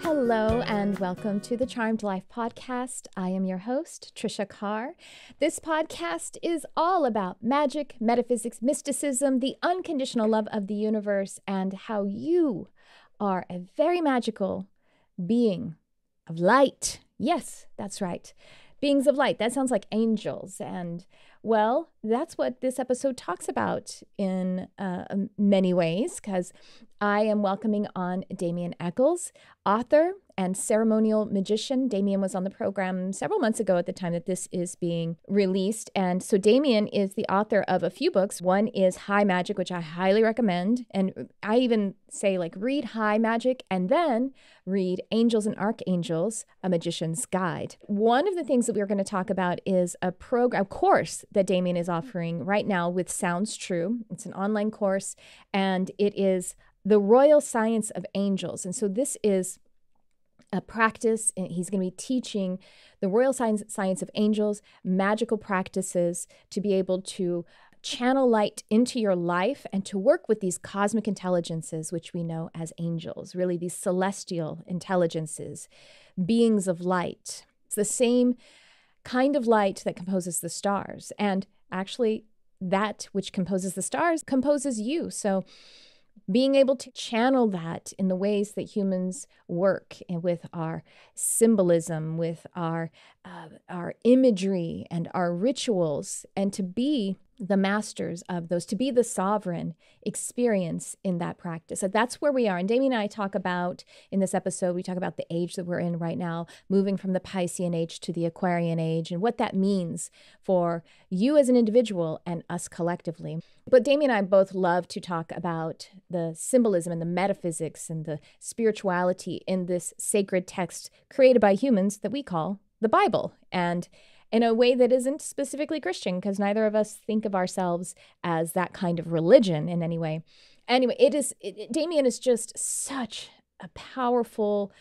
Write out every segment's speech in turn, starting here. Hello and welcome to the Charmed Life Podcast. I am your host, Tricia Carr. This podcast is all about magic, metaphysics, mysticism, the unconditional love of the universe, and how you are a very magical being of light. Yes, that's right. Beings of light. That sounds like angels. And well, that's what this episode talks about in many ways, because I am welcoming on Damien Echols, author and ceremonial magician. Damien was on the program several months ago at the time that this is being released. And so Damien is the author of a few books. One is High Magic, which I highly recommend. And I even say, like, read High Magic and then read Angels and Archangels, A Magician's Guide. One of the things that we're going to talk about is a program, a course that Damien is offering right now with Sounds True. It's an online course, and it is the Royal Science of Angels. And so this is a practice, and he's going to be teaching the Royal Science of Angels, magical practices to be able to channel light into your life and to work with these cosmic intelligences, which we know as angels, really these celestial intelligences, beings of light. It's the same kind of light that composes the stars. And actually, that which composes the stars composes you. So being able to channel that in the ways that humans work and with our symbolism, with our imagery and our rituals, and to be the masters of those, to be the sovereign experience in that practice. So that's where we are. And Damien and I talk about, in this episode, we talk about the age that we're in right now, moving from the Piscean age to the Aquarian age, and what that means for you as an individual and us collectively. But Damien and I both love to talk about the symbolism and the metaphysics and the spirituality in this sacred text created by humans that we call the Bible. And in a way that isn't specifically Christian, because neither of us think of ourselves as that kind of religion in any way. Anyway, Damien is just such a powerful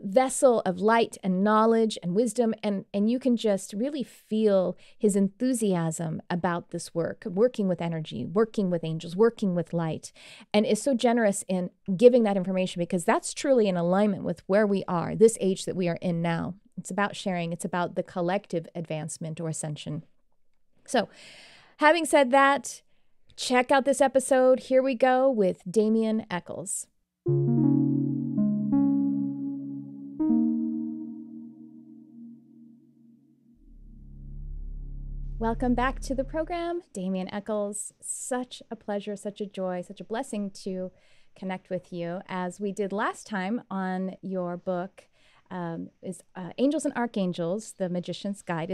vessel of light and knowledge and wisdom, and you can just really feel his enthusiasm about this work, working with energy, working with angels, working with light, and is so generous in giving that information, because that's truly in alignment with where we are, this age that we are in now. It's about sharing. It's about the collective advancement or ascension. So, having said that, check out this episode. Here we go with Damien Echols. Welcome back to the program, Damien Echols. Such a pleasure, such a joy, such a blessing to connect with you, as we did last time on your book, Angels and Archangels, The Magician's Guide.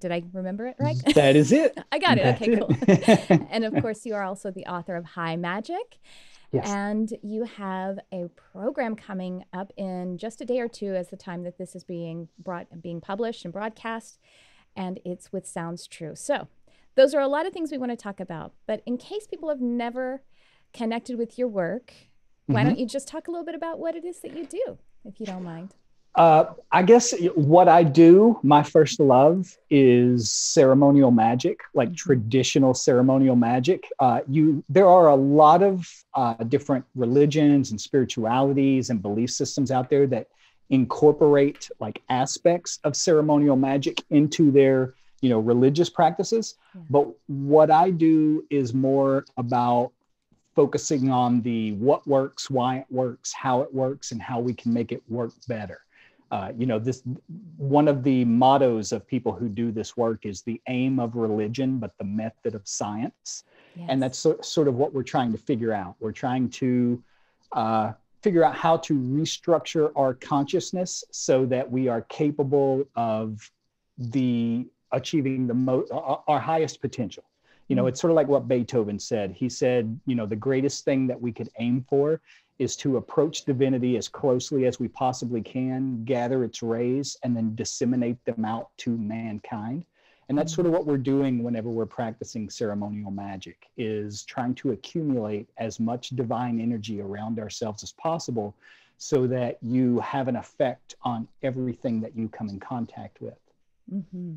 Did I remember it right? That is it. I got it. That's okay, cool. And of course, you are also the author of High Magic. Yes. And you have a program coming up in just a day or two as the time that this is being published and broadcast. And it's with Sounds True. So those are a lot of things we want to talk about. But in case people have never connected with your work, why don't you just talk a little bit about what it is that you do, if you don't mind? I guess what I do, my first love is ceremonial magic, like traditional ceremonial magic. There are a lot of different religions and spiritualities and belief systems out there that incorporate like aspects of ceremonial magic into their, religious practices. Yeah. But what I do is more about focusing on the what works, why it works, how it works, and how we can make it work better. One of the mottos of people who do this work is the aim of religion, but the method of science. Yes. And that's sort of what we're trying to figure out. We're trying to figure out how to restructure our consciousness so that we are capable of achieving our highest potential. It's sort of like what Beethoven said. He said, the greatest thing that we could aim for is to approach divinity as closely as we possibly can, gather its rays, and then disseminate them out to mankind. And that's sort of what we're doing whenever we're practicing ceremonial magic, is trying to accumulate as much divine energy around ourselves as possible so that you have an effect on everything that you come in contact with. Mm-hmm.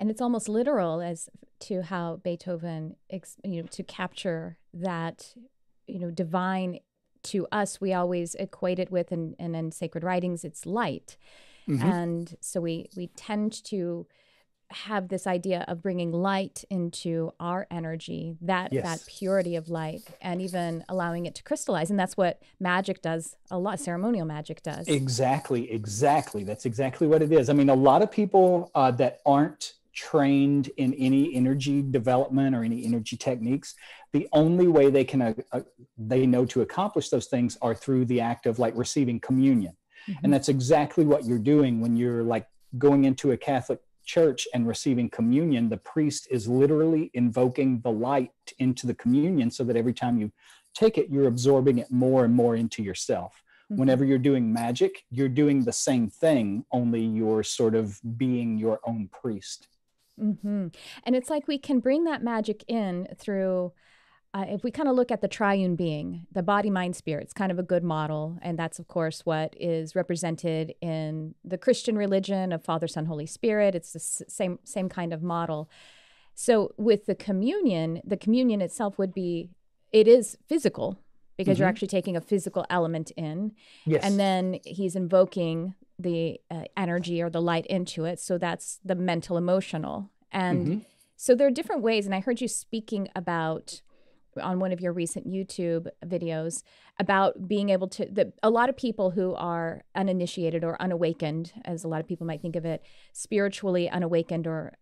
And it's almost literal as to how Beethoven, to capture that, divine to us, we always equate it with, and in sacred writings, it's light. Mm-hmm. And so we tend to have this idea of bringing light into our energy, that purity of light, and even allowing it to crystallize. And that's what magic does a lot, ceremonial magic does. Exactly. That's exactly what it is. I mean, a lot of people that aren't trained in any energy development or any energy techniques, the only way they can, they know to accomplish those things are through the act of like receiving communion. Mm-hmm. And that's exactly what you're doing when you're like going into a Catholic church and receiving communion. The priest is literally invoking the light into the communion so that every time you take it, you're absorbing it more and more into yourself. Mm-hmm. Whenever you're doing magic, you're doing the same thing, only you're sort of being your own priest. Mm-hmm. And it's like we can bring that magic in through, if we kind of look at the triune being, the body, mind, spirit, it's kind of a good model. And that's, of course, what is represented in the Christian religion of Father, Son, Holy Spirit. It's the same kind of model. So with the communion itself it is physical, because mm-hmm. you're actually taking a physical element in. Yes. And then he's invoking the energy or the light into it. So that's the mental, emotional. And mm-hmm. so there are different ways. And I heard you speaking about, on one of your recent YouTube videos, about being able to, a lot of people who are uninitiated or unawakened, as a lot of people might think of it, spiritually unawakened or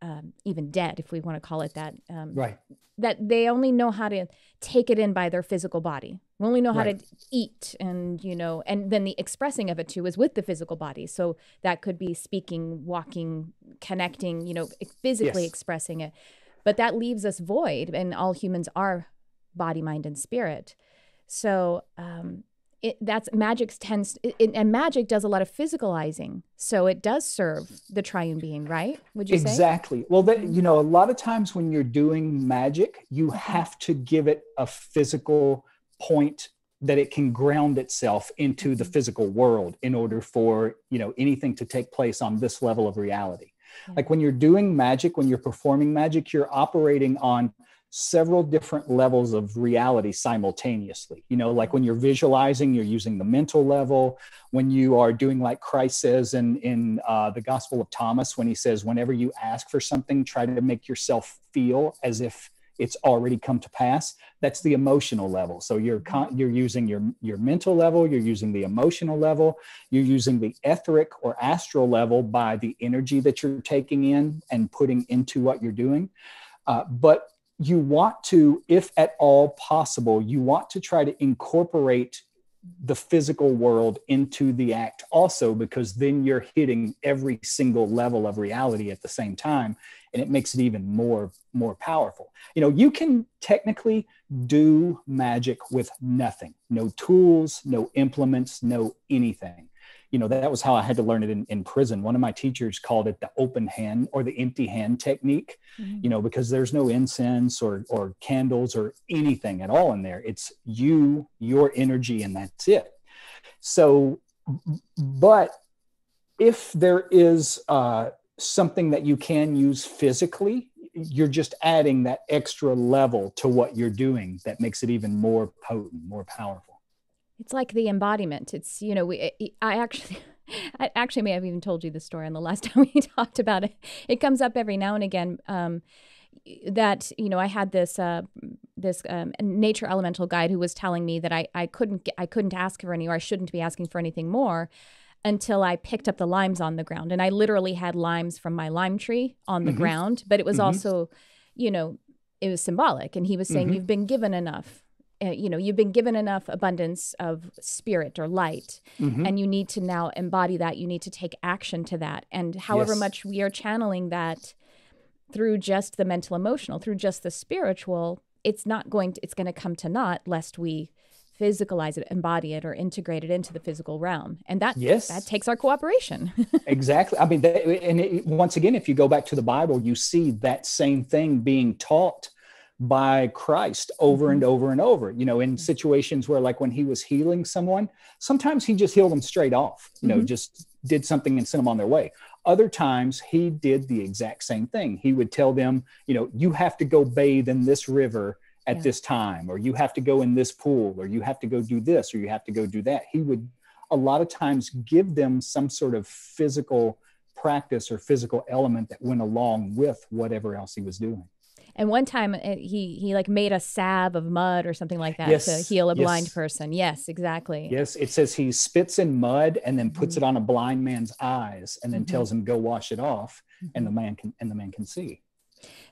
even dead, if we want to call it that, right, that they only know how to take it in by their physical body. We only know how right. to eat, and, and then the expressing of it too is with the physical body. So that could be speaking, walking, connecting, physically yes. expressing it. But that leaves us void, and all humans are body, mind, and spirit. So magic does a lot of physicalizing. So it does serve the triune being, right? Would you say? Exactly. Well, a lot of times when you're doing magic, you have to give it a physical point that it can ground itself into the physical world in order for, anything to take place on this level of reality. Yeah. Like when you're doing magic, when you're performing magic, you're operating on several different levels of reality simultaneously. Like when you're visualizing, you're using the mental level. When you are doing, like Christ says in the Gospel of Thomas, when he says, whenever you ask for something, try to make yourself feel as if it's already come to pass. That's the emotional level. So you're using your mental level, you're using the emotional level, you're using the etheric or astral level by the energy that you're taking in and putting into what you're doing. But you want to, if at all possible, you want to try to incorporate the physical world into the act also, because then you're hitting every single level of reality at the same time, and it makes it even more powerful. You can technically do magic with nothing, no tools, no implements, no anything. That was how I had to learn it in prison. One of my teachers called it the open hand or the empty hand technique, mm-hmm. Because there's no incense or candles or anything at all in there. It's your energy, and that's it. So, but if there is something that you can use physically, you're just adding that extra level to what you're doing that makes it even more potent, more powerful. It's like the embodiment. It's, I actually may have even told you the story on the last time we talked about it. It comes up every now and again that, I had this this nature elemental guide who was telling me that I couldn't ask for any, or I shouldn't be asking for anything more until I picked up the limes on the ground. And I literally had limes from my lime tree on the mm-hmm. ground, but it was mm-hmm. also, it was symbolic. And he was saying, mm-hmm. you've been given enough. You've been given enough abundance of spirit or light, mm-hmm. and you need to now embody that. You need to take action to that. And however yes. much we are channeling that through just the mental, emotional, through just the spiritual, it's going to come to naught lest we physicalize it, embody it, or integrate it into the physical realm. And that yes. that takes our cooperation. Exactly. I mean, once again, if you go back to the Bible, you see that same thing being taught by Christ over and over and over, you know, in situations where, like, when he was healing someone, sometimes he just healed them straight off, you know, just did something and sent them on their way. Other times he did the exact same thing. He would tell them, you know, you have to go bathe in this river at this time, or you have to go in this pool, or you have to go do this, or you have to go do that. He would a lot of times give them some sort of physical practice or physical element that went along with whatever else he was doing. And one time he like made a salve of mud or something like that to heal a blind person. Yes, exactly. Yes. It says he spits in mud and then puts it on a blind man's eyes and then tells him, go wash it off. And the man can see.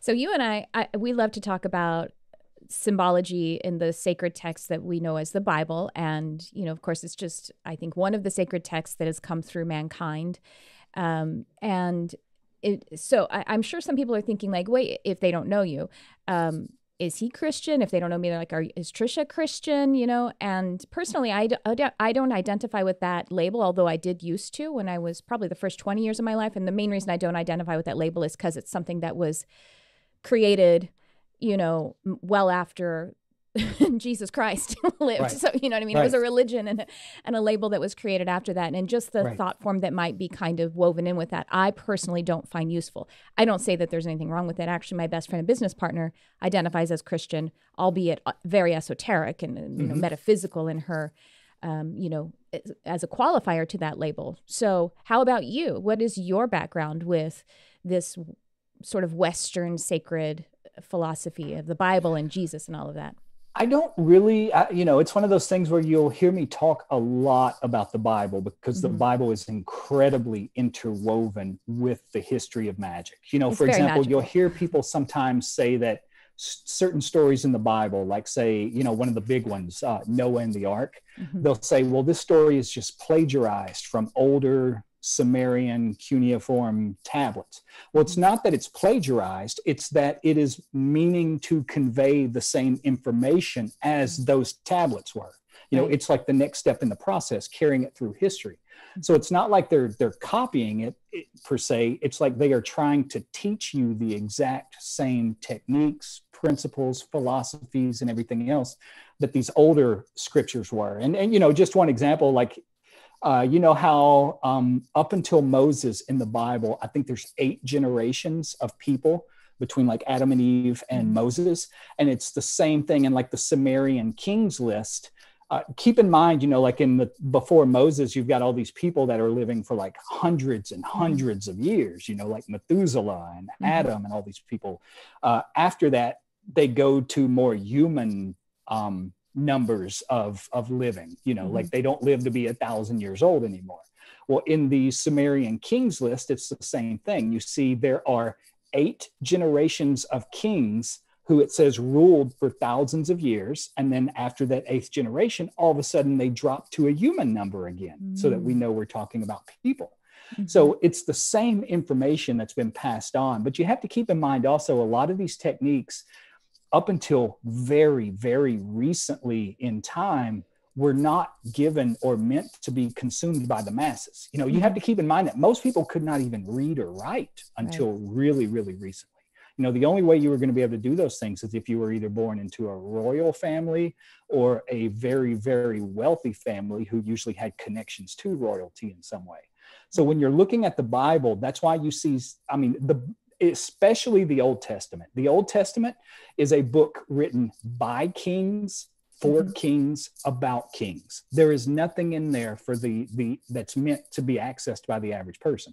So you and we love to talk about symbology in the sacred texts that we know as the Bible. And, you know, of course, it's just, I think, one of the sacred texts that has come through mankind. So I'm sure some people are thinking, like, wait, if they don't know you, is he Christian? If they don't know me, they're like, is Tricia Christian? You know, and personally, I don't identify with that label, although I did used to when I was probably the first 20 years of my life. And the main reason I don't identify with that label is because it's something that was created, you know, well after Jesus Christ lived. Right. So, you know what I mean? Right. It was a religion and a label that was created after that. And just the thought form that might be kind of woven in with that, I personally don't find useful. I don't say that there's anything wrong with it. Actually, my best friend and business partner identifies as Christian, albeit very esoteric and you know, metaphysical in her, you know, as a qualifier to that label. So how about you? What is your background with this sort of Western sacred philosophy of the Bible and Jesus and all of that? I don't really, you know, it's one of those things where you'll hear me talk a lot about the Bible because the Bible is incredibly interwoven with the history of magic. You know, it's, for example, magical. You'll hear people sometimes say that certain stories in the Bible, like, say, you know, one of the big ones, Noah and the Ark, they'll say, well, this story is just plagiarized from older Sumerian cuneiform tablets. Well, it's not that it's plagiarized, it's that it is meaning to convey the same information as those tablets were. You know, it's like the next step in the process, carrying it through history. So it's not like they're copying it per se, it's like they are trying to teach you the exact same techniques, principles, philosophies, and everything else that these older scriptures were. And you know, just one example, like, you know how up until Moses in the Bible, I think there's 8 generations of people between, like, Adam and Eve and Moses. And it's the same thing in, like, the Sumerian kings list. Keep in mind, you know, like, before Moses, you've got all these people that are living for, like, hundreds and hundreds of years, you know, like Methuselah and Adam and all these people. After that, they go to more human numbers of living, you know, like, they don't live to be 1,000 years old anymore. Well, in the Sumerian kings list, it's the same thing. You see, there are 8 generations of kings who, it says, ruled for thousands of years. And then after that 8th generation, all of a sudden they drop to a human number again, so that we know we're talking about people. So it's the same information that's been passed on, but you have to keep in mind also, a lot of these techniques up until very, very recently in time, were not given or meant to be consumed by the masses. You know, you have to keep in mind that most people could not even read or write until really, really recently. You know, the only way you were going to be able to do those things is if you were either born into a royal family or a very, very wealthy family who usually had connections to royalty in some way. So when you're looking at the Bible, that's why you see, I mean, especially the Old Testament. The Old Testament is a book written by kings, for kings, about kings. There is nothing in there for the that's meant to be accessed by the average person.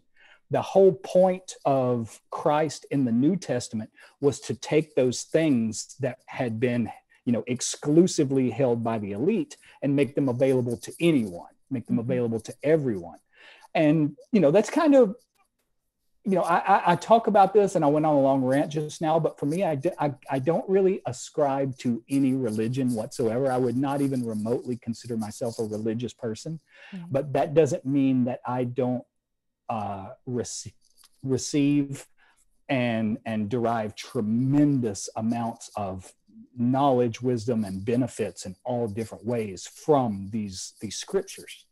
The whole point of Christ in the New Testament was to take those things that had been, you know, exclusively held by the elite and make them available to anyone, make them available to everyone. And, you know, that's kind of, you know, I talk about this and I went on a long rant just now, but for me, I don't really ascribe to any religion whatsoever. I would not even remotely consider myself a religious person, but that doesn't mean that I don't receive and derive tremendous amounts of knowledge, wisdom, and benefits in all different ways from these scriptures.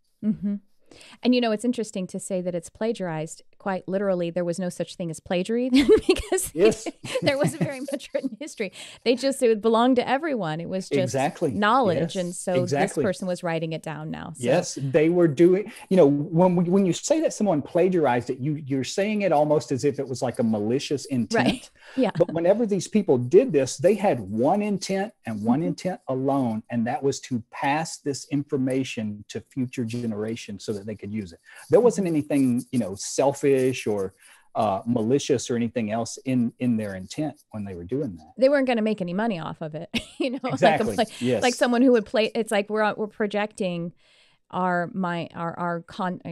And, you know, it's interesting to say that it's plagiarized. quite literally, there was no such thing as plagiary then, because yes. There wasn't very much written history. They just, it belonged to everyone. It was just exactly. knowledge. Yes. And so exactly. This person was writing it down now. So. Yes, they were doing, you know, when you say that someone plagiarized it, you're saying it almost as if it was like a malicious intent. Right. Yeah. But whenever these people did this, they had one intent and one intent alone, and that was to pass this information to future generations so that they could use it. There wasn't anything, you know, selfish or malicious or anything else in their intent when they were doing that. They weren't going to make any money off of it, you know. Exactly. Like, yes. Like someone who would play. It's like we're projecting our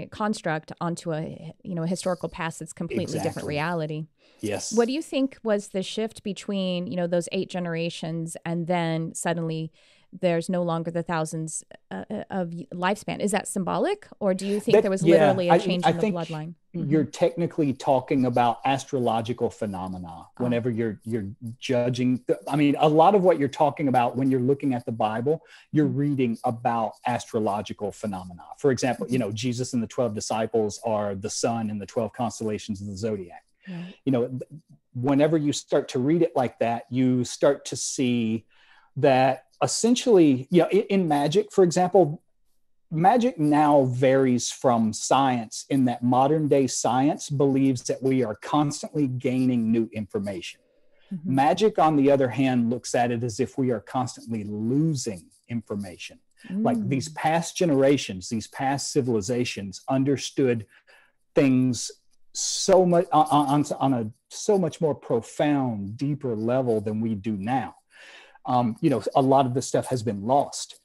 construct onto a, you know, a historical past that's completely exactly. different reality. Yes. What do you think was the shift between, you know, those 8 generations and then suddenly there's no longer the thousands of lifespan? Is that symbolic, or do you think there was literally a change in the bloodline? You're technically talking about astrological phenomena whenever you're judging. I mean, a lot of what you're talking about when you're looking at the Bible, you're reading about astrological phenomena. For example, you know, Jesus and the 12 disciples are the sun and the 12 constellations of the zodiac. Right. You know, whenever you start to read it like that, you start to see that essentially, you know, in magic, for example, magic now varies from science in that modern day science believes that we are constantly gaining new information. Mm-hmm. Magic, on the other hand, looks at it as if we are constantly losing information. Mm. Like these past generations, these past civilizations understood things so much on a so much more profound, deeper level than we do now. You know, a lot of this stuff has been lost,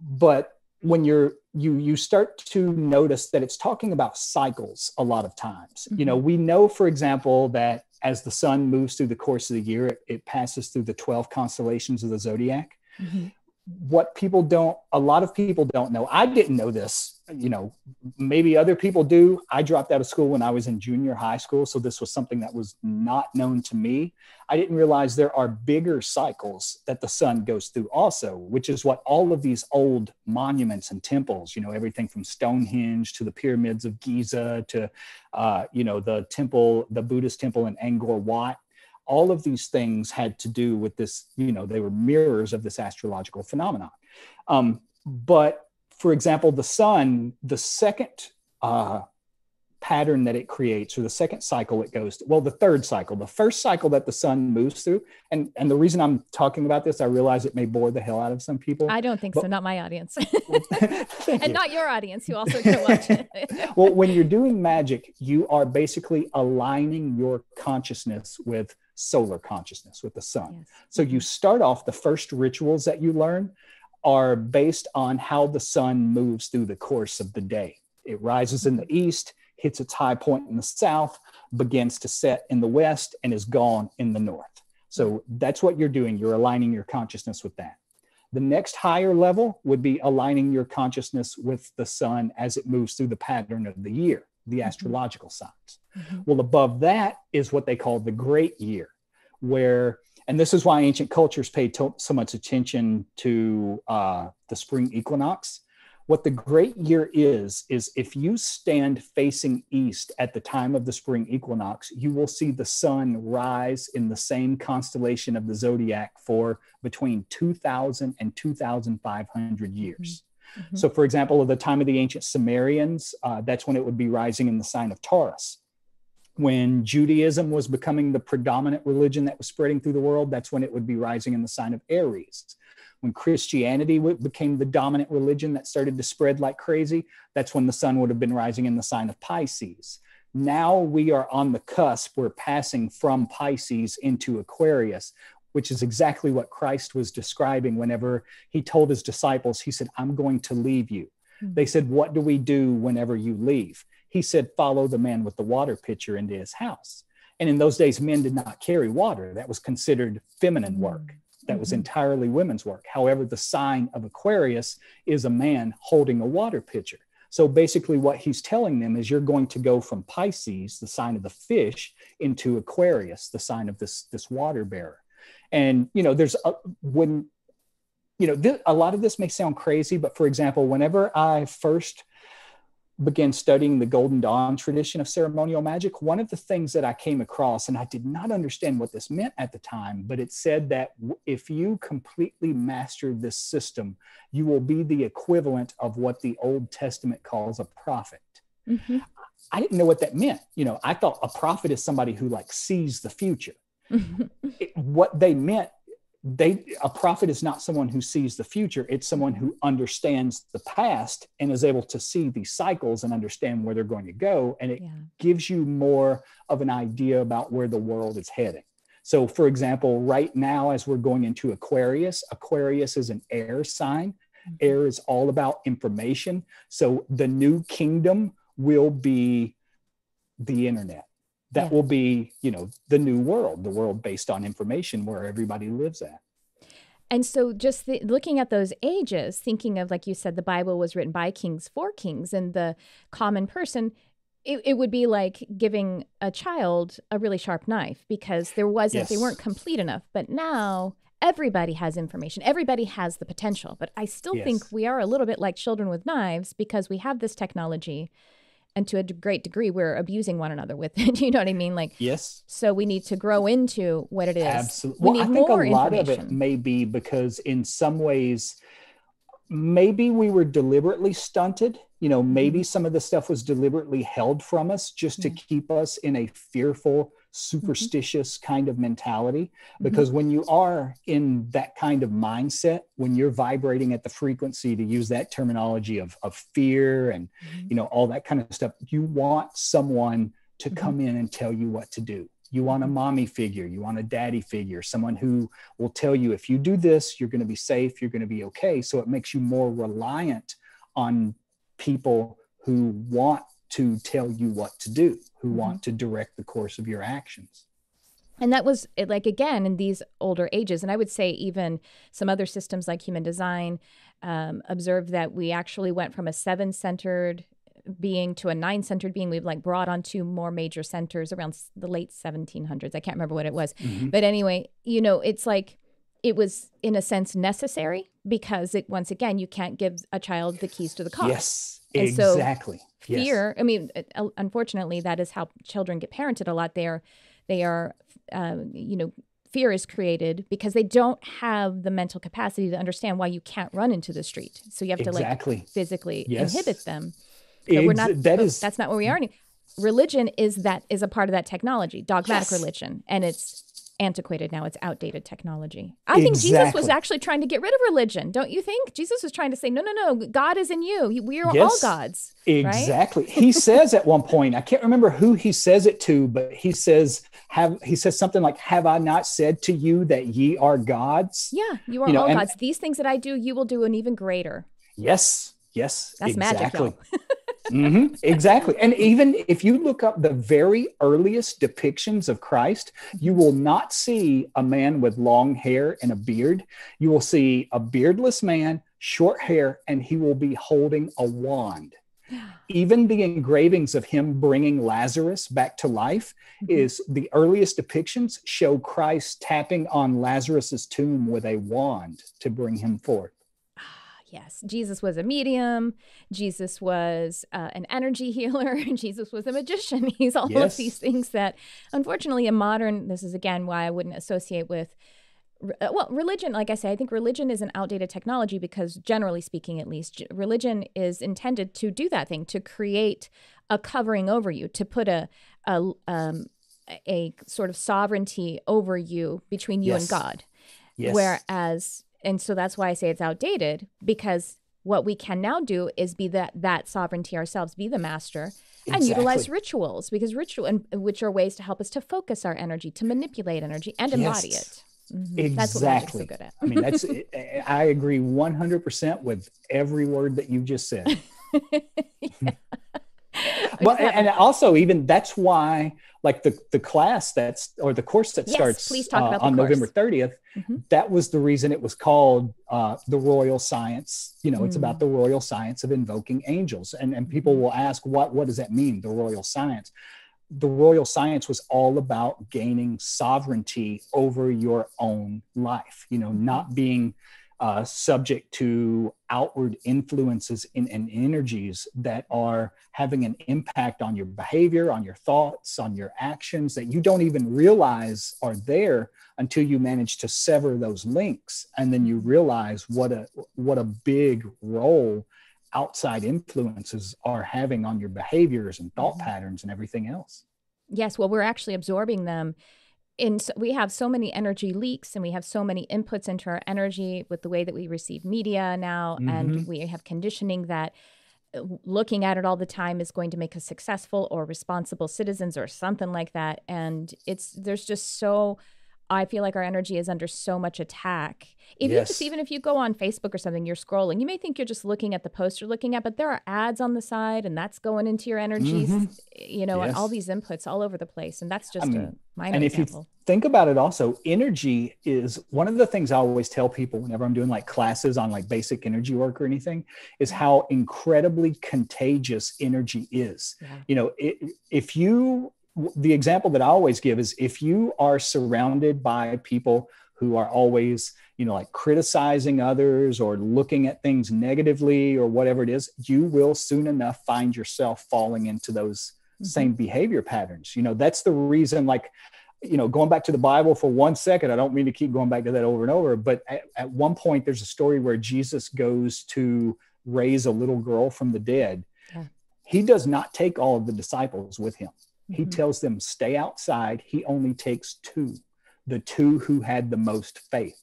but when you start to notice that it's talking about cycles a lot of times. Mm-hmm. You know, we know, for example, that as the sun moves through the course of the year, it passes through the 12 constellations of the zodiac. Mm-hmm. What people don't, a lot of people don't know. I didn't know this, you know, maybe other people do. I dropped out of school when I was in junior high school. So this was something that was not known to me. I didn't realize there are bigger cycles that the sun goes through also, which is what all of these old monuments and temples, you know, everything from Stonehenge to the pyramids of Giza to, you know, the temple, the Buddhist temple in Angkor Wat. All of these things had to do with this, you know, they were mirrors of this astrological phenomenon. But for example, the sun, the second pattern that it creates, or the second cycle it goes to, well, the third cycle, the first cycle that the sun moves through. And the reason I'm talking about this, I realize it may bore the hell out of some people. I don't think so. Not my audience. And not your audience who also can watch it. Well, when you're doing magic, you are basically aligning your consciousness with solar consciousness, with the sun. Yes. So you start off, the first rituals that you learn are based on how the sun moves through the course of the day. It rises in the east, hits its high point in the south, begins to set in the west, and is gone in the north. So that's what you're doing. You're aligning your consciousness with that. The next higher level would be aligning your consciousness with the sun as it moves through the pattern of the year, the astrological signs. Mm-hmm. Well, above that is what they call the great year, where, and this is why ancient cultures paid so much attention to the spring equinox. What the great year is if you stand facing east at the time of the spring equinox, you will see the sun rise in the same constellation of the zodiac for between 2,000 and 2,500 years. Mm-hmm. So for example, at the time of the ancient Sumerians, that's when it would be rising in the sign of Taurus. When Judaism was becoming the predominant religion that was spreading through the world, that's when it would be rising in the sign of Aries. When Christianity became the dominant religion that started to spread like crazy, that's when the sun would have been rising in the sign of Pisces. Now we are on the cusp. We're passing from Pisces into Aquarius, which is exactly what Christ was describing whenever he told his disciples, he said, I'm going to leave you. Mm-hmm. They said, what do we do whenever you leave? He said, follow the man with the water pitcher into his house. And in those days, men did not carry water. That was considered feminine work. That was entirely women's work. However, the sign of Aquarius is a man holding a water pitcher. So basically what he's telling them is you're going to go from Pisces, the sign of the fish, into Aquarius, the sign of this water bearer. And, you know, a lot of this may sound crazy, but for example, whenever I first began studying the Golden Dawn tradition of ceremonial magic, one of the things that I came across, and I did not understand what this meant at the time, but it said that if you completely master this system, you will be the equivalent of what the Old Testament calls a prophet. Mm-hmm. I didn't know what that meant. You know, I thought a prophet is somebody who like sees the future. What they meant, a prophet is not someone who sees the future. It's someone who understands the past and is able to see these cycles and understand where they're going to go. And it gives you more of an idea about where the world is heading. So for example, right now, as we're going into Aquarius, Aquarius is an air sign. Air is all about information. So the new kingdom will be the internet. That will be, you know, the new world, the world based on information where everybody lives at. And so just looking at those ages, thinking of, like you said, the Bible was written by kings for kings, and the common person, it would be like giving a child a really sharp knife because there wasn't, they weren't complete enough. But now everybody has information. Everybody has the potential. But I still think we are a little bit like children with knives because we have this technology. And to a great degree, we're abusing one another with it. You know what I mean? Like, so we need to grow into what it is. Absolutely. Well, I think a lot of it may be because in some ways, maybe we were deliberately stunted. You know, maybe some of the stuff was deliberately held from us just to keep us in a fearful, superstitious kind of mentality. Because when you are in that kind of mindset, when you're vibrating at the frequency, to use that terminology of fear and, you know, all that kind of stuff, you want someone to come in and tell you what to do. You want a mommy figure, you want a daddy figure, someone who will tell you, if you do this, you're going to be safe, you're going to be okay. So it makes you more reliant on people who want to tell you what to do, who want to direct the course of your actions. And that was it, like, again, in these older ages. And I would say even some other systems like human design observed that we actually went from a 7-centered being to a 9-centered being. We've like brought on 2 more major centers around the late 1700s. I can't remember what it was. But anyway, you know, it's like it was in a sense necessary because it, once again, you can't give a child the keys to the car. And exactly. So fear, I mean, unfortunately, that is how children get parented a lot. They are, you know, fear is created because they don't have the mental capacity to understand why you can't run into the street. So you have to like physically inhibit them. But we're not, that's not where we are anymore. Religion is a part of that technology, dogmatic religion. And it's antiquated now. It's outdated technology. I think Jesus was actually trying to get rid of religion. Don't you think? Jesus was trying to say, no, no, no, God is in you. We are all gods. Right? He says at one point, I can't remember who he says it to, but he says, he says something like, have I not said to you that ye are gods? Yeah, you are all gods. These things that I do, you will do an even greater. That's magic. And even if you look up the very earliest depictions of Christ, you will not see a man with long hair and a beard. You will see a beardless man, short hair, and he will be holding a wand. Even the engravings of him bringing Lazarus back to life is the earliest depictions show Christ tapping on Lazarus's tomb with a wand to bring him forth. Yes, Jesus was a medium. Jesus was an energy healer. Jesus was a magician. He's all of these things that, unfortunately, a modern, this is again why I wouldn't associate with, well, religion. Like I say, I think religion is an outdated technology because, generally speaking, at least, religion is intended to do that thing, to create a covering over you, to put a sort of sovereignty over you between you and God. Whereas, and so that's why I say it's outdated, because what we can now do is be that sovereignty ourselves, be the master, and utilize rituals, because which are ways to help us to focus our energy, to manipulate energy, and embody it. That's what we're so good at. I mean, that's I agree 100% with every word that you just said. Well, and also even that's why, like the class or the course that starts on November 30th, that was the reason it was called the Royal Science. You know, it's about the Royal Science of Invoking Angels. And people will ask, what does that mean, the Royal Science? The Royal Science was all about gaining sovereignty over your own life, you know, not being subject to outward influences and energies that are having an impact on your behavior, on your thoughts, on your actions that you don't even realize are there until you manage to sever those links. And then you realize what a big role outside influences are having on your behaviors and thought patterns and everything else. Yes. Well, we're actually absorbing them. And we have so many energy leaks and we have so many inputs into our energy with the way that we receive media now. Mm-hmm. And we have conditioning that looking at it all the time is going to make us successful or responsible citizens or something like that. And there's just so, I feel like our energy is under so much attack. Even if you go on Facebook or something, you're scrolling, you may think you're just looking at the post you're looking at, but there are ads on the side and that's going into your energies, and all these inputs all over the place. And that's just a minor example. If you think about it also, energy is one of the things I always tell people whenever I'm doing like classes on like basic energy work or anything is how incredibly contagious energy is. Yeah. The example that I always give is if you are surrounded by people who are always, like criticizing others or looking at things negatively or whatever it is, you will soon enough find yourself falling into those same behavior patterns. That's the reason, going back to the Bible for one second, I don't mean to keep going back to that over and over, but at one point there's a story where Jesus goes to raise a little girl from the dead. Yeah. He does not take all of the disciples with him. He tells them, stay outside. He only takes two, the two who had the most faith.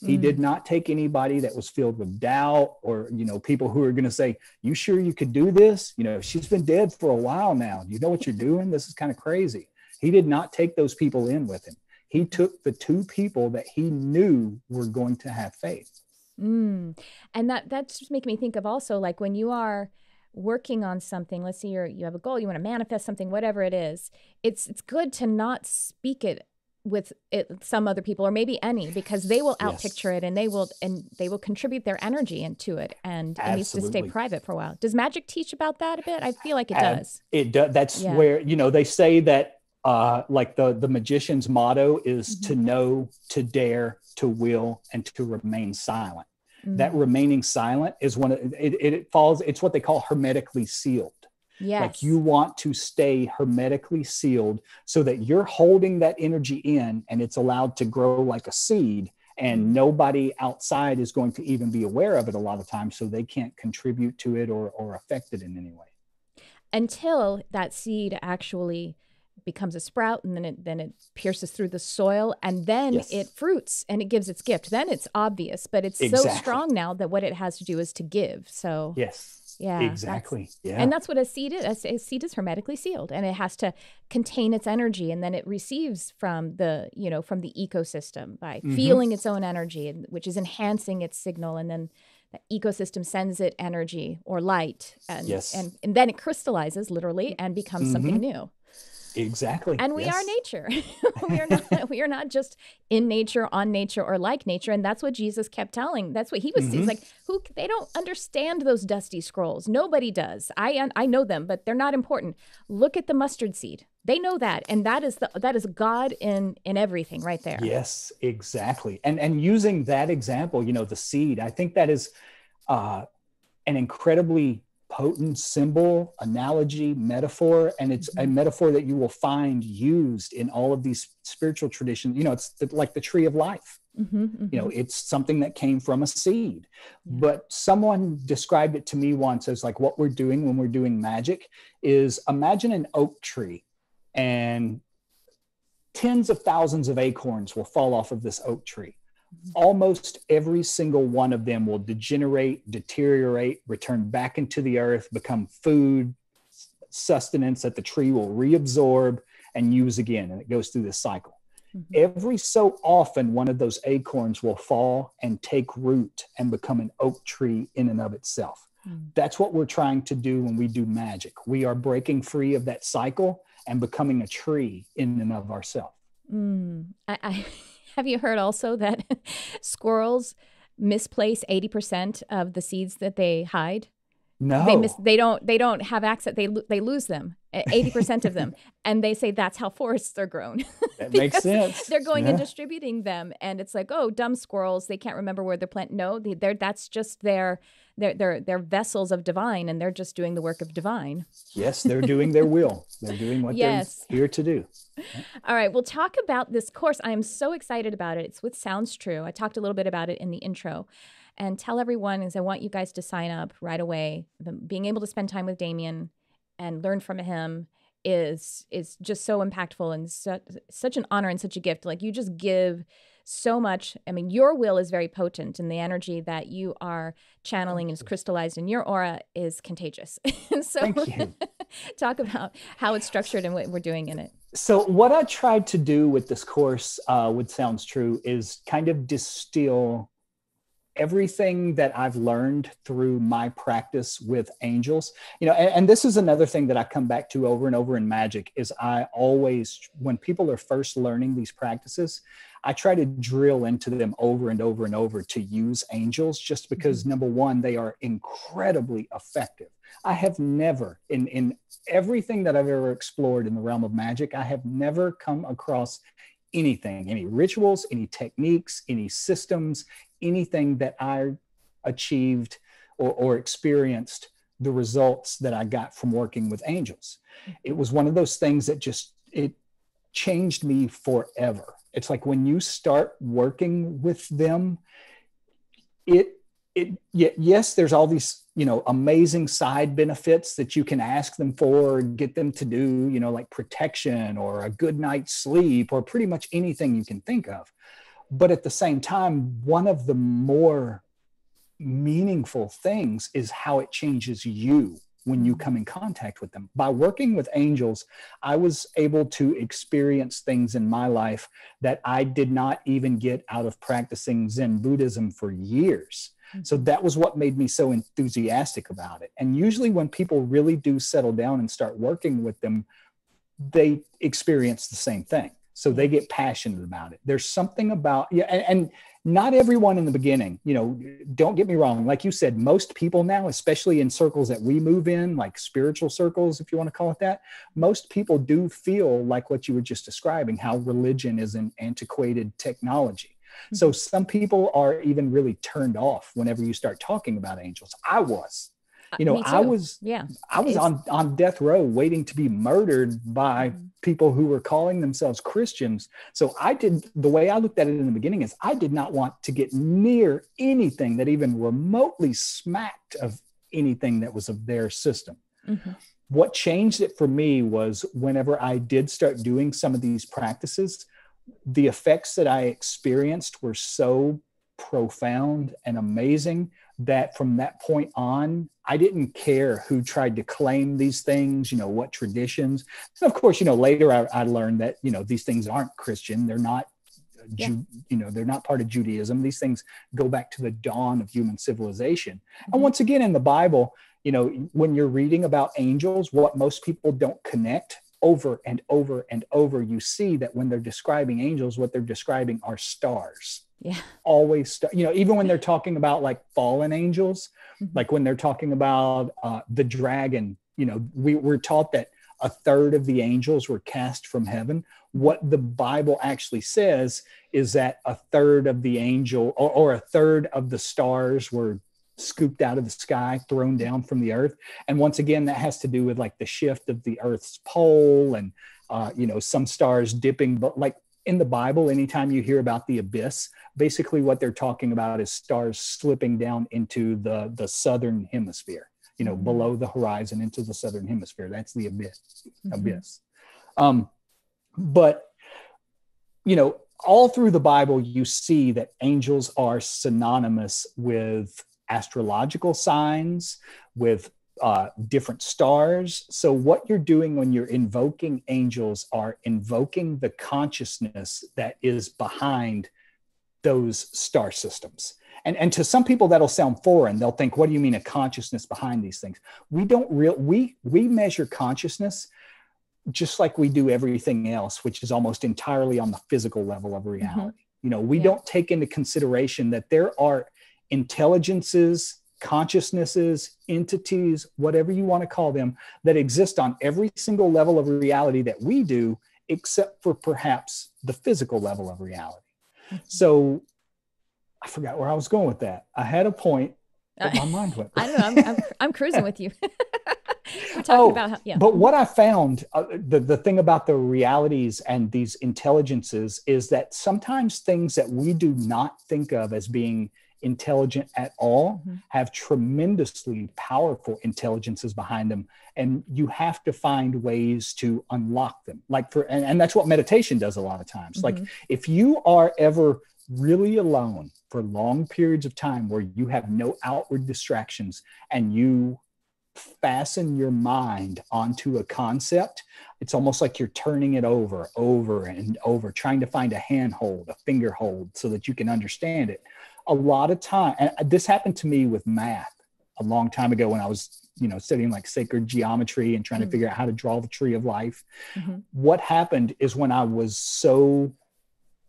He did not take anybody that was filled with doubt or, people who are going to say, you sure you could do this? She's been dead for a while now. You know what you're doing? This is kind of crazy. He did not take those people in with him. He took the two people that he knew were going to have faith. Mm. And that's just making me think of also, like when you are working on something, let's say you have a goal, you want to manifest something, whatever it is, it's good to not speak it with some other people or maybe any, because they will outpicture it and they will contribute their energy into it, and it needs to stay private for a while. Does magic teach about that a bit? I feel like it does. It does. That's where, they say that the magician's motto is to know, to dare, to will, and to remain silent. Mm-hmm. That remaining silent is it's what they call hermetically sealed. Yes. Like you want to stay hermetically sealed so that you're holding that energy in and it's allowed to grow like a seed, and nobody outside is going to even be aware of it a lot of times. So they can't contribute to it or affect it in any way. Until that seed actually becomes a sprout, and then it pierces through the soil, and then it fruits and it gives its gift. Then it's obvious, but it's so strong now that what it has to do is to give. So and that's what a seed is. A seed is hermetically sealed, and it has to contain its energy, and then it receives from the from the ecosystem by feeling its own energy, which is enhancing its signal, and then the ecosystem sends it energy or light, and and then it crystallizes literally and becomes something new. Exactly. And we are nature. we are not just in nature, on nature, or like nature. And that's what Jesus kept telling. That's what he was saying. Like, they don't understand those dusty scrolls. Nobody does. I know them, but they're not important. Look at the mustard seed. They know that. And that is God in everything right there. Yes, exactly. And using that example, the seed, I think that is an incredibly potent symbol, analogy, metaphor, and it's a metaphor that you will find used in all of these spiritual traditions. It's like the tree of life. It's something that came from a seed. Yeah. But someone described it to me once as like what we're doing when we're doing magic is imagine an oak tree, and tens of thousands of acorns will fall off of this oak tree. Almost every single one of them will degenerate, deteriorate, return back into the earth, become food, sustenance that the tree will reabsorb and use again. And it goes through this cycle. Every so often, one of those acorns will fall and take root and become an oak tree in and of itself. That's what we're trying to do when we do magic. We are breaking free of that cycle and becoming a tree in and of ourselves. Have you heard also that squirrels misplace 80% of the seeds that they hide? No, they don't have access. They lose them, 80% of them. And they say that's how forests are grown. That makes sense. They're going and distributing them. And it's like, oh, dumb squirrels. They can't remember where they're planted. No, that's just their vessels of divine. And they're just doing the work of divine. Yes, they're doing their will. They're doing what they're here to do. All right. We'll talk about this course. I am so excited about it. It's with Sounds True. I talked a little bit about it in the intro. And tell everyone, is I want you guys to sign up right away. Being able to spend time with Damien and learn from him is just so impactful and such an honor and such a gift. Like, you just give so much. I mean, your will is very potent, and the energy that you are channeling is crystallized in your aura is contagious. And so thank you. Talk about how it's structured and what we're doing in it. So what I tried to do with this course, with Sounds True, is kind of distill everything that I've learned through my practice with angels, you know, and this is another thing that I come back to over and over in magic is I always, when people are first learning these practices, I try to drill into them over and over and over to use angels, just because number one, they are incredibly effective. I have never in everything that I've ever explored in the realm of magic, I have never come across anything, any rituals, any techniques, any systems, anything that I achieved or experienced the results that I got from working with angels. It was one of those things that just, it changed me forever. It's like when you start working with them, yes, there's all these, you know, amazing side benefits that you can ask them for and get them to do, you know, like protection or a good night's sleep or pretty much anything you can think of. But at the same time, one of the more meaningful things is how it changes you when you come in contact with them. By working with angels, I was able to experience things in my life that I did not even get out of practicing Zen Buddhism for years. So that was what made me so enthusiastic about it. And usually when people really do settle down and start working with them, they experience the same thing. So they get passionate about it. There's something about, and not everyone in the beginning, you know, don't get me wrong. Like you said, most people now, especially in circles that we move in, like spiritual circles, if you want to call it that, most people do feel like what you were just describing, how religion is an antiquated technology. So some people are even really turned off whenever you start talking about angels. I was, you know, I was on death row waiting to be murdered by people who were calling themselves Christians. So the way I looked at it in the beginning is I did not want to get near anything that even remotely smacked of anything that was of their system. What changed it for me was whenever I did start doing some of these practices, the effects that I experienced were so profound and amazing that from that point on, I didn't care who tried to claim these things, you know, what traditions. And of course, you know, later I learned that, you know, these things aren't Christian. They're not, you know, they're not part of Judaism. These things go back to the dawn of human civilization. And once again, in the Bible, you know, when you're reading about angels, what most people don't connect over and over and over, you see that when they're describing angels, what they're describing are stars. Yeah. Always, you know, even when they're talking about like fallen angels, like when they're talking about the dragon, you know, we're taught that a third of the angels were cast from heaven. What the Bible actually says is that a third of the angel or a third of the stars were scooped out of the sky, thrown down from the earth. And once again, that has to do with like the shift of the earth's pole and, you know, some stars dipping, but like in the Bible, anytime you hear about the abyss, basically what they're talking about is stars slipping down into the southern hemisphere, you know, below the horizon into the southern hemisphere. That's the abyss. But, you know, all through the Bible, you see that angels are synonymous with astrological signs, with different stars. So what you're doing when you're invoking angels are invoking the consciousness that is behind those star systems. And to some people that'll sound foreign. They'll think, what do you mean a consciousness behind these things? We don't we measure consciousness just like we do everything else, which is almost entirely on the physical level of reality. You know, we don't take into consideration that there are intelligences, consciousnesses, entities, whatever you want to call them, that exist on every single level of reality that we do, except for perhaps the physical level of reality. So I forgot where I was going with that. I had a point, but my mind went. I don't know. I'm cruising with you. We're talking about how, yeah. But what I found, the thing about the realities and these intelligences is that sometimes things that we do not think of as being intelligent at all have tremendously powerful intelligences behind them, and you have to find ways to unlock them. Like and that's what meditation does a lot of times. Like if you are ever really alone for long periods of time where you have no outward distractions and you fasten your mind onto a concept, it's almost like you're turning it over and over, trying to find a handhold, a finger hold, so that you can understand it. A lot of time, and this happened to me with math a long time ago when I was, studying like sacred geometry and trying to figure out how to draw the tree of life. What happened is when I was so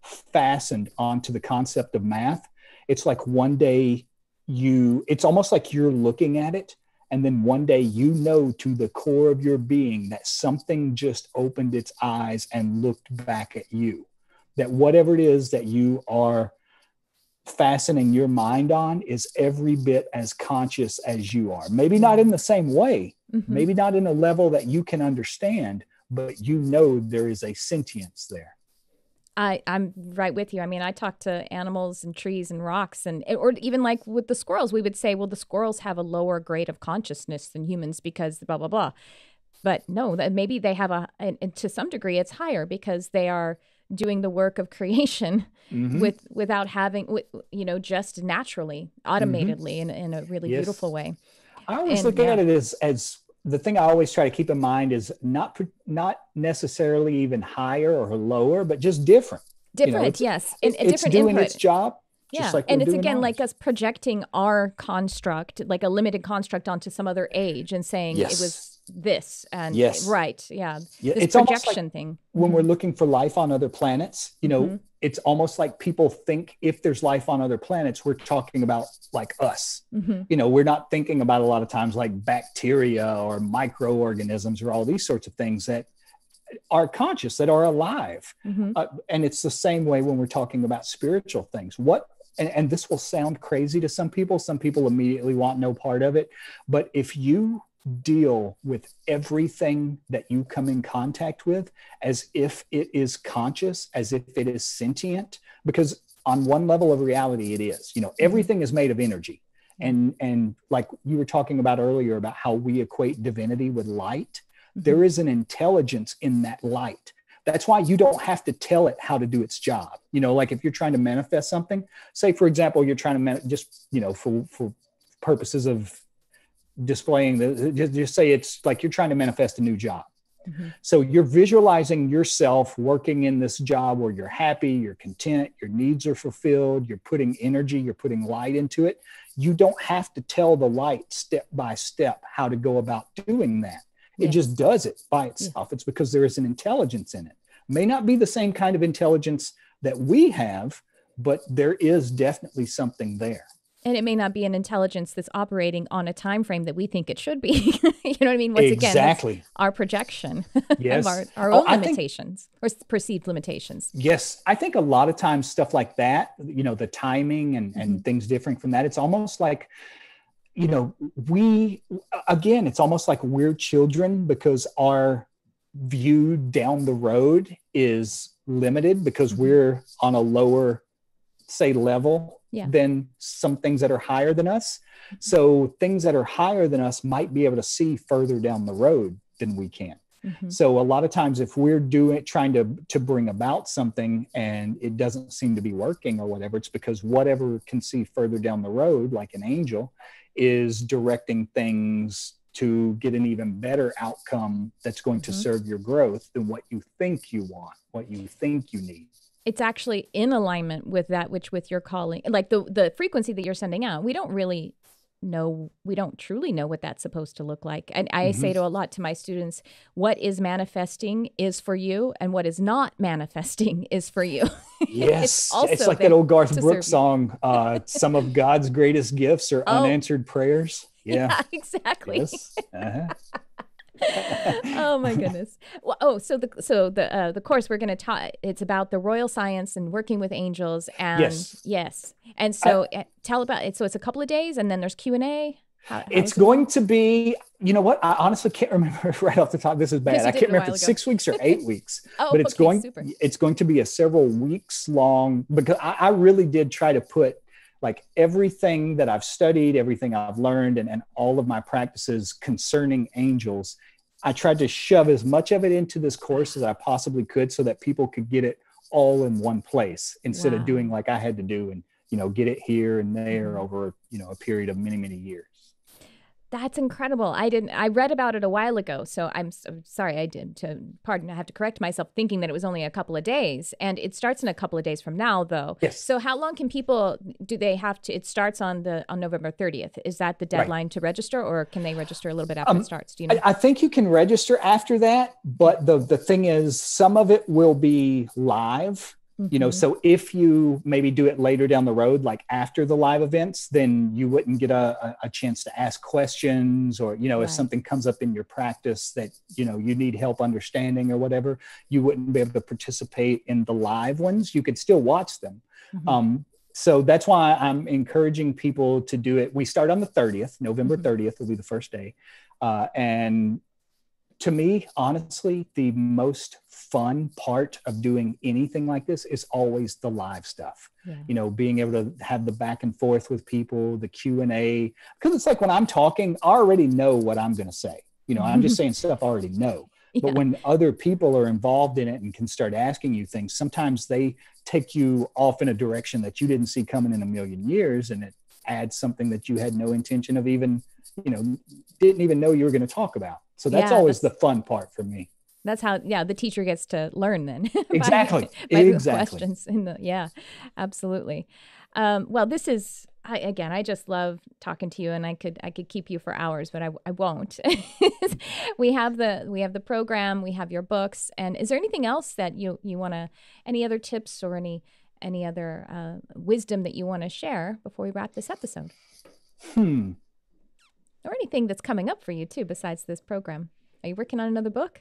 fastened onto the concept of math, it's like one day it's almost like you're looking at it, and then one day, to the core of your being that something just opened its eyes and looked back at you, that whatever it is that you are fastening your mind on is every bit as conscious as you are. Maybe not in the same way, maybe not in a level that you can understand, but there is a sentience there. I'm right with you. I mean, I talk to animals and trees and rocks, or even like with the squirrels, we would say, well, the squirrels have a lower grade of consciousness than humans because blah, blah, blah. But no, maybe they have and to some degree it's higher because they are doing the work of creation just naturally, automatedly in a really beautiful way. I always look at it as the thing I always try to keep in mind is not necessarily even higher or lower, but just different. Different, yes. It's different doing input. Its job. Yeah, just like and it's again ours. Like us projecting our construct, like a limited construct onto some other age and saying it was this and right. Yeah, this it's projection like thing. When we're looking for life on other planets, it's almost like people think if there's life on other planets, we're talking about like us. We're not thinking about a lot of times like bacteria or microorganisms or all these sorts of things that are conscious, that are alive. And it's the same way when we're talking about spiritual things. And this will sound crazy to some people. Some people immediately want no part of it. But if you deal with everything that you come in contact with as if it is conscious, as if it is sentient, because on one level of reality it is, everything is made of energy. And like you were talking about earlier about how we equate divinity with light, there is an intelligence in that light. That's why you don't have to tell it how to do its job. Like if you're trying to manifest something, say for example, you're trying to for purposes of displaying just say it's like you're trying to manifest a new job. So you're visualizing yourself working in this job where you're happy, you're content, your needs are fulfilled, you're putting energy, you're putting light into it. You don't have to tell the light step by step how to go about doing that. It just does it by itself. It's because there is an intelligence in it. May not be the same kind of intelligence that we have, but there is definitely something there. And it may not be an intelligence that's operating on a time frame that we think it should be. You know what I mean? Once again, that's our projection of our own limitations or perceived limitations. Yes. I think a lot of times stuff like that, the timing and things differing from that, it's almost like, it's almost like we're children because our view down the road is limited because we're on a lower, level. Yeah. Than some things that are higher than us. So things that are higher than us might be able to see further down the road than we can. So a lot of times if we're trying to bring about something and it doesn't seem to be working or whatever, it's because whatever can see further down the road, like an angel, is directing things to get an even better outcome that's going to serve your growth than what you think you want, what you think you need. It's actually in alignment with that which with your calling, like the frequency that you're sending out. We don't really know, we don't truly know what that's supposed to look like. And I say a lot to my students, what is manifesting is for you, and what is not manifesting is for you. Yes. it's like that old Garth Brooks song, some of God's greatest gifts are unanswered prayers. Yeah, exactly. Yes. Uh-huh. Oh my goodness. Well, so the course we're going to talk, it's about the royal science and working with angels. And yes. And so tell about it. So it's a couple of days and then there's Q&A. It's going to be, you know what? I honestly can't remember right off the top. This is bad. I can't remember if it's 6 weeks or 8 weeks, but it's going to be a several weeks long, because I really did try to put like everything that I've studied, everything I've learned, and all of my practices concerning angels, I tried to shove as much of it into this course as I possibly could so that people could get it all in one place instead of doing like I had to do and, you know, get it here and there over, you know, a period of many, many years. That's incredible. I read about it a while ago, so I'm so sorry. I have to correct myself, thinking that it was only a couple of days, and it starts in a couple of days from now, though. Yes. So how long can people, do they have to, it starts on November 30th. Is that the deadline to register, or can they register a little bit after it starts? Do you know? I think you can register after that, but the thing is, some of it will be live. You know, so if you maybe do it later down the road, like after the live events, then you wouldn't get a chance to ask questions, or, you know, if something comes up in your practice that, you know, you need help understanding or whatever, you wouldn't be able to participate in the live ones. You could still watch them. So that's why I'm encouraging people to do it. We start on the 30th, November 30th will be the first day. And to me, honestly, the most fun part of doing anything like this is always the live stuff, you know, being able to have the back and forth with people, the Q&A, because it's like when I'm talking, I already know what I'm going to say. You know, I'm just saying stuff I already know. But when other people are involved in it and can start asking you things, sometimes they take you off in a direction that you didn't see coming in a million years. And it adds something that you had no intention of even, you know, didn't even know you were going to talk about. So that's always the fun part for me. That's how, the teacher gets to learn then. By questions in the, absolutely. Well, this is, I just love talking to you, and I could keep you for hours, but I won't. We have the program, we have your books. And is there anything else that you want to, any other tips or any other wisdom that you want to share before we wrap this episode? Or anything that's coming up for you too, besides this program? Are you working on another book?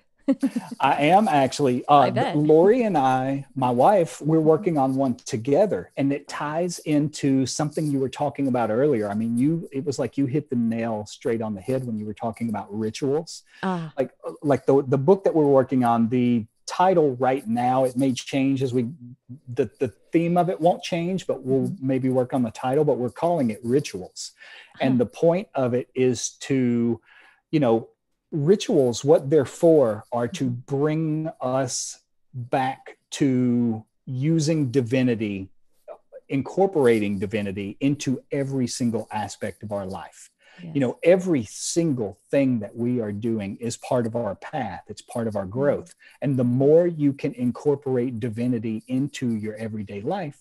I am actually. Lorri and I, my wife, we're working on one together, and it ties into something you were talking about earlier. I mean, it was like you hit the nail straight on the head when you were talking about rituals. Like the book that we're working on, the title right now, it may change as the theme of it won't change, but we'll maybe work on the title, but we're calling it Rituals. And the point of it is to, you know, rituals, what they're for are to bring us back to using divinity, incorporating divinity into every single aspect of our life. You know, every single thing that we are doing is part of our path. It's part of our growth. And the more you can incorporate divinity into your everyday life,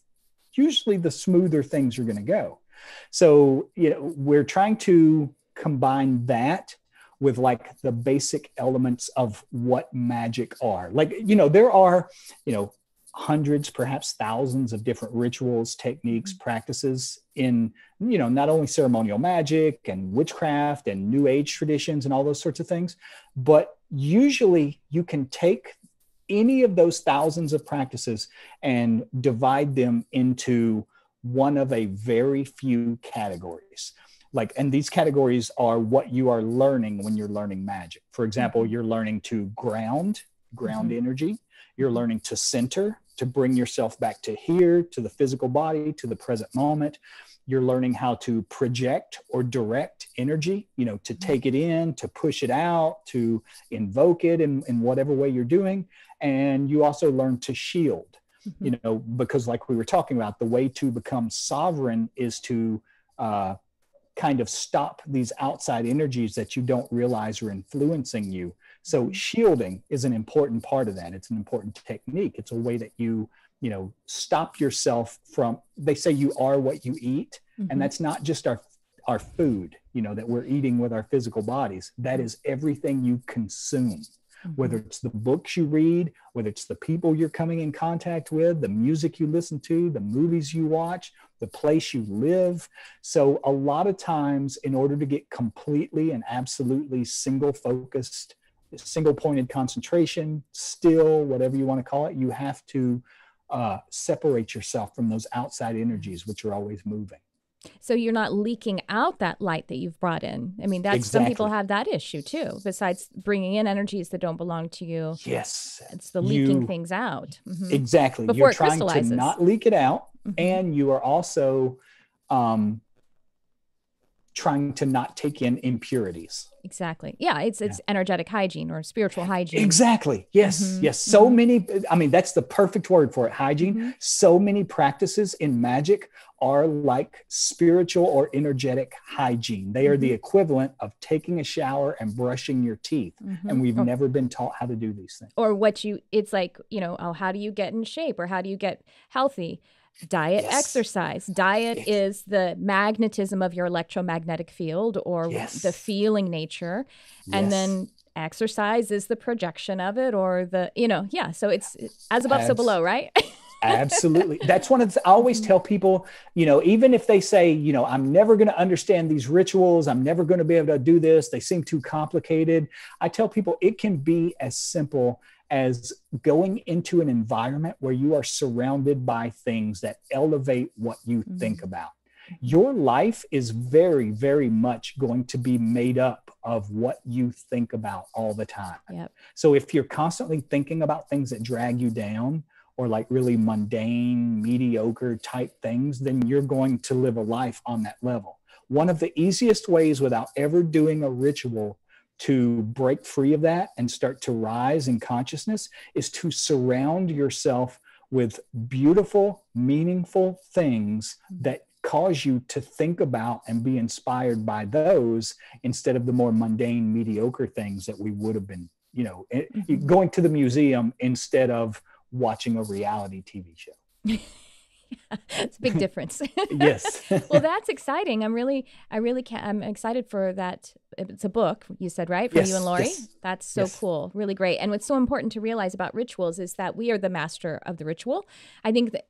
usually the smoother things are going to go. So, you know, we're trying to combine that with like the basic elements of what magic are. Like, you know, there are, you know, hundreds, perhaps thousands of different rituals, techniques, practices in, you know, not only ceremonial magic and witchcraft and New Age traditions and all those sorts of things, but usually you can take any of those thousands of practices and divide them into one of a very few categories. Like, and these categories are what you are learning when you're learning magic. For example, you're learning to ground energy. You're learning to center, to bring yourself back to here, to the physical body, to the present moment. You're learning how to project or direct energy, you know, to take it in, to push it out, to invoke it in whatever way you're doing. And you also learn to shield, you know, because like we were talking about, the way to become sovereign is to kind of stop these outside energies that you don't realize are influencing you. So shielding is an important part of that. It's an important technique. It's a way that you know, stop yourself from, they say you are what you eat. And that's not just our our food, you know, that we're eating with our physical bodies. That is everything you consume, whether it's the books you read, whether it's the people you're coming in contact with, the music you listen to, the movies you watch, the place you live. So a lot of times, in order to get completely and absolutely single focused, single pointed concentration, still, whatever you want to call it, you have to separate yourself from those outside energies, which are always moving. So you're not leaking out that light that you've brought in. I mean, that's exactly. Some people have that issue too, besides bringing in energies that don't belong to you. Yes. It's the leaking things out. Mm-hmm. Exactly. Before you're trying to not leak it out. Mm-hmm. And you are also trying to not take in impurities. Exactly. Yeah. It's energetic hygiene or spiritual hygiene. Exactly. Yes. Mm-hmm. Yes. So many, I mean, that's the perfect word for it. Hygiene. Mm-hmm. So many practices in magic are like spiritual or energetic hygiene. They are the equivalent of taking a shower and brushing your teeth. Mm-hmm. And we've never been taught how to do these things. Or what you, it's like, you know, oh, how do you get in shape or how do you get healthy? Diet, yes. Exercise. Diet is the magnetism of your electromagnetic field or the feeling nature. Yes. And then exercise is the projection of it or the, you know, yeah. So it's as above, so below, right? Absolutely. That's one of the, I always tell people, you know, even if they say, you know, I'm never going to understand these rituals, I'm never going to be able to do this, they seem too complicated. I tell people it can be as simple as going into an environment where you are surrounded by things that elevate what you think about. Your life is very, very much going to be made up of what you think about all the time. Yep. So if you're constantly thinking about things that drag you down or like really mundane, mediocre type things, then you're going to live a life on that level. One of the easiest ways without ever doing a ritual to break free of that and start to rise in consciousness is to surround yourself with beautiful, meaningful things that cause you to think about and be inspired by those instead of the more mundane, mediocre things that we would have been, you know, going to the museum instead of watching a reality TV show. It's a big difference. Yes. Well, that's exciting. I'm excited for that. It's a book, you said, right? For you and Lorri? Yes. That's so cool. Really great. And what's so important to realize about rituals is that we are the master of the ritual. I think that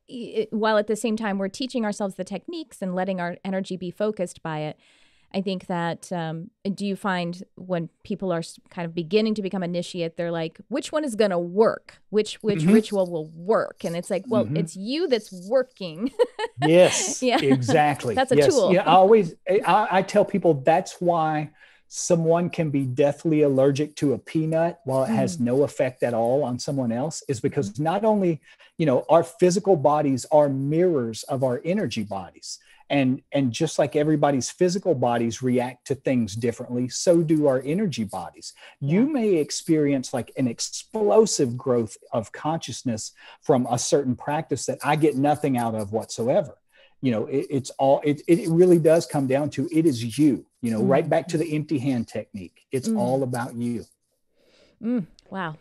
while at the same time we're teaching ourselves the techniques and letting our energy be focused by it, I think that, do you find when people are kind of beginning to become initiate, they're like, which one is going to work? Which ritual will work? And it's like, well, it's you that's working. Yes, exactly. That's a tool. Yeah, I tell people that's why someone can be deathly allergic to a peanut while it has no effect at all on someone else is because not only, you know, our physical bodies are mirrors of our energy bodies. And just like everybody's physical bodies react to things differently, so do our energy bodies. You may experience like an explosive growth of consciousness from a certain practice that I get nothing out of whatsoever. You know, it really does come down to, it is you, you know, right back to the empty hand technique. It's all about you. Wow.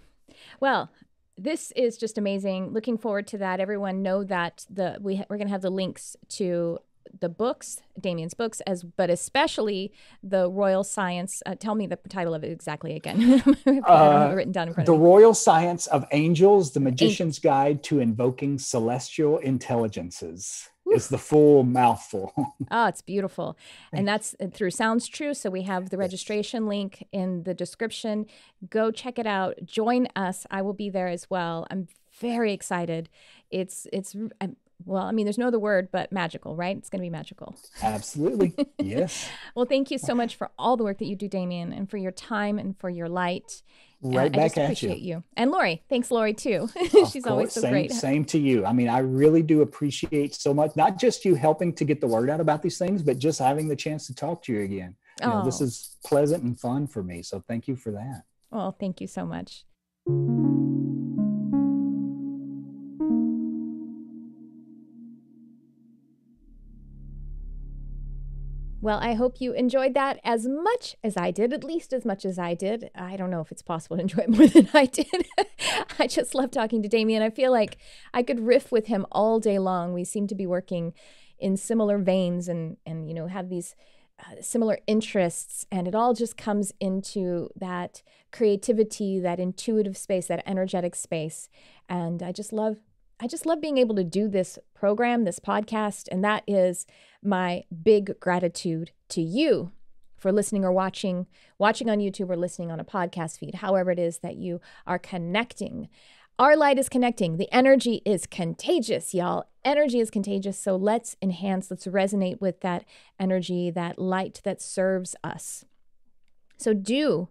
Well, this is just amazing. Looking forward to that. Everyone know that we're going to have the links to the books, Damien's books, but especially the Royal Science. Tell me the title of it exactly again. I don't written down in front of me. The Royal Science of Angels, the Magician's Guide to Invoking Celestial Intelligences. It's the full mouthful. Oh, it's beautiful. And that's through Sounds True. So we have the registration link in the description. Go check it out. Join us. I will be there as well. I'm very excited. Well, I mean, there's no other word but magical, right? It's going to be magical. Absolutely. Yes. Well, thank you so much for all the work that you do, Damien, and for your time and for your light. Right back at you. I appreciate you. And Lorri. Thanks, Lorri, too. She's always so great. Same to you. I mean, I really do appreciate so much, not just you helping to get the word out about these things, but just having the chance to talk to you again. You know, this is pleasant and fun for me. So thank you for that. Well, thank you so much. Well, I hope you enjoyed that as much as I did, at least as much as I did. I don't know if it's possible to enjoy it more than I did. I just love talking to Damien. I feel like I could riff with him all day long. We seem to be working in similar veins and you know, have these similar interests, and it all just comes into that creativity, that intuitive space, that energetic space. And I just love being able to do this program, this podcast, and that is my big gratitude to you for listening or watching on YouTube or listening on a podcast feed, however it is that you are connecting. Our light is connecting. The energy is contagious, y'all. Energy is contagious, so let's enhance, let's resonate with that energy, that light that serves us. So do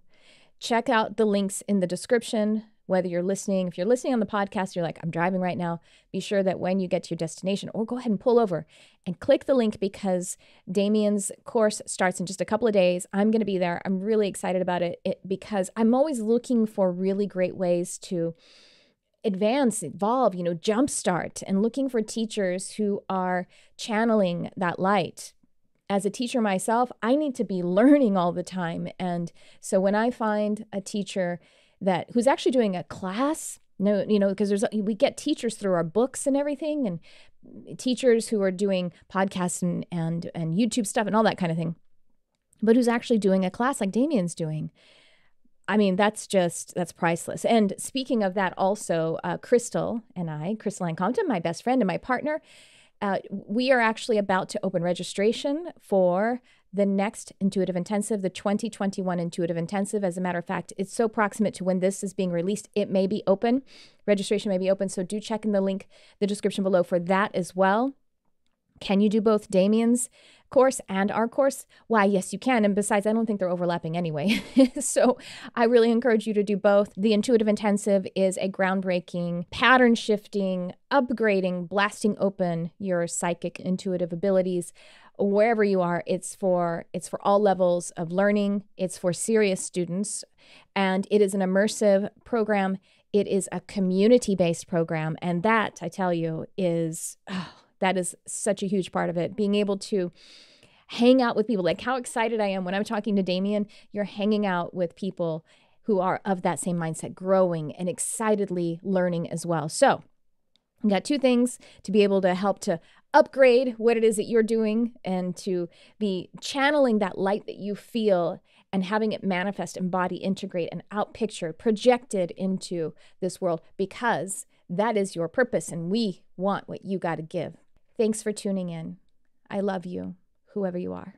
check out the links in the description, whether you're listening. If you're listening on the podcast, you're like, I'm driving right now, be sure that when you get to your destination, or go ahead and pull over and click the link, because Damien's course starts in just a couple of days. I'm going to be there. I'm really excited about it because I'm always looking for really great ways to advance, evolve, jumpstart, and looking for teachers who are channeling that light. As a teacher myself, I need to be learning all the time. And so when I find a teacher who's actually doing a class, because we get teachers through our books and everything, and teachers who are doing podcasts and YouTube stuff and all that kind of thing, but who's actually doing a class like Damien's doing. I mean, that's priceless. And speaking of that also, Crystal Ann Compton, my best friend and my partner, we are actually about to open registration for the next Intuitive Intensive, the 2021 Intuitive Intensive. As a matter of fact, it's so proximate to when this is being released, it may be open. Registration may be open, so do check in the link, the description below, for that as well. Can you do both Damien's course and our course? Why, yes, you can. And besides, I don't think they're overlapping anyway. So I really encourage you to do both. The Intuitive Intensive is a groundbreaking, pattern shifting, upgrading, blasting open your psychic intuitive abilities. Wherever you are, it's for all levels of learning. It's for serious students, and it is an immersive program. It is a community-based program, and that, I tell you, that is such a huge part of it. Being able to hang out with people, like how excited I am when I'm talking to Damien. You're hanging out with people who are of that same mindset, growing and excitedly learning as well. So I've got two things to be able to help to upgrade what it is that you're doing, and to be channeling that light that you feel and having it manifest, embody, integrate, and outpicture, projected into this world, because that is your purpose, and we want what you got to give. Thanks for tuning in. I love you, whoever you are.